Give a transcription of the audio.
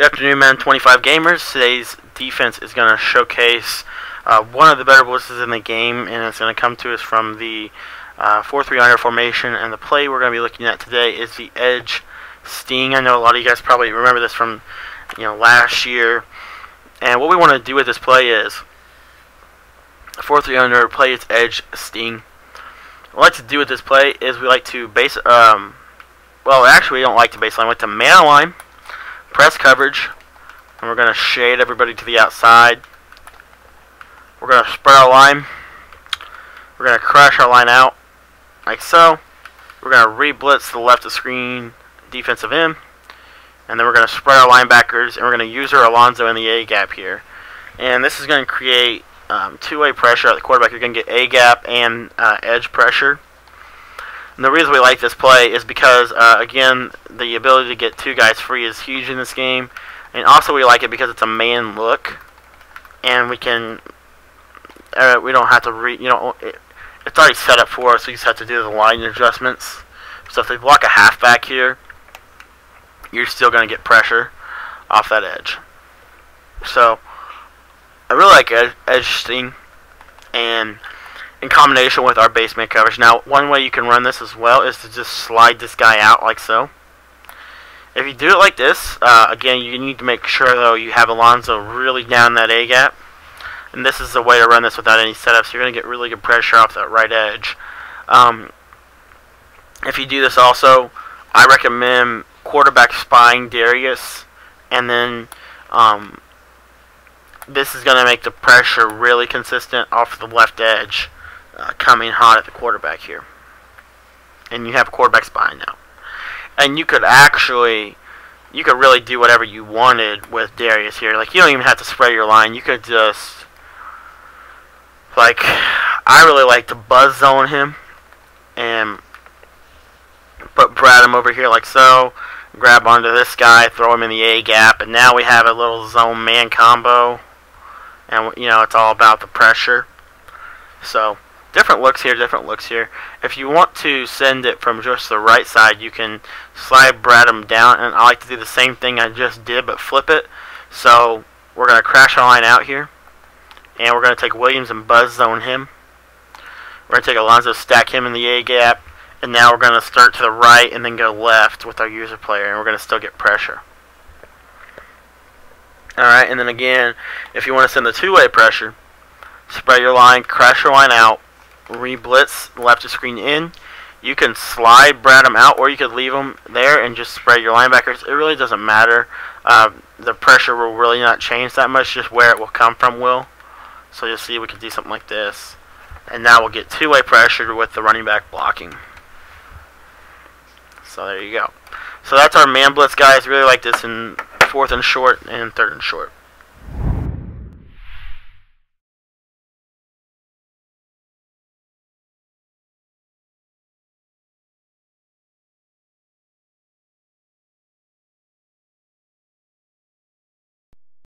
Good afternoon, man. 25 Gamers. Today's defense is going to showcase one of the better blitzes in the game, and it's going to come to us from the 4-3 under formation. And the play we're going to be looking at today is the edge sting. I know a lot of you guys probably remember this from last year. And what we want to do with this play is 4-3 under play its edge sting. What we like to do with this play is we like to base. Well, actually, we don't like to baseline. We like to man line. Press coverage, and we're going to shade everybody to the outside. We're going to spread our line. We're going to crush our line out, like so. We're going to re-blitz the left of screen defensive end, and then we're going to spread our linebackers, and we're going to use our Alonzo in the A-gap here. And this is going to create two-way pressure at the quarterback. You're going to get A-gap and edge pressure. And the reason we like this play is because, again, the ability to get two guys free is huge in this game. And also we like it because it's a man look. And we can, we don't have to, it's already set up for us. We just have to do the line adjustments. So if they block a halfback here, you're still going to get pressure off that edge. So I really like edge sting. And in combination with our base man coverage. Now, one way you can run this as well is to just slide this guy out like so. If you do it like this, again, you need to make sure, though, you have Alonzo really down that A-gap. And this is the way to run this without any setups. You're going to get really good pressure off that right edge. If you do this also, I recommend quarterback spying Darius. And then this is going to make the pressure really consistent off the left edge. Coming hot at the quarterback here, and you have quarterback spying now, and you could really do whatever you wanted with Darius here. Like, you don't even have to spread your line. You could just, like, I really like to buzz zone him and put Bradham over here like so, grab onto this guy, throw him in the A gap, and now we have a little zone man combo, and it's all about the pressure. So different looks here, different looks here. If you want to send it from just the right side, you can slide Bradham down, and I like to do the same thing I just did but flip it. So we're going to crash our line out here, and we're going to take Williams and buzz zone him. We're going to take Alonzo, stack him in the A-gap, and now we're going to start to the right and then go left with our user player, and we're going to still get pressure. Alright, and then again, if you want to send the two-way pressure, spread your line, crash your line out, re-blitz left of screen in. You can slide Bradham out, or you could leave him there and just spread your linebackers. It really doesn't matter. The pressure will really not change that much, just where it will come from will. So you'll see we can do something like this. And now we'll get two-way pressure with the running back blocking. So there you go. So that's our man blitz, guys. Really like this in 4th and short and 3rd and short.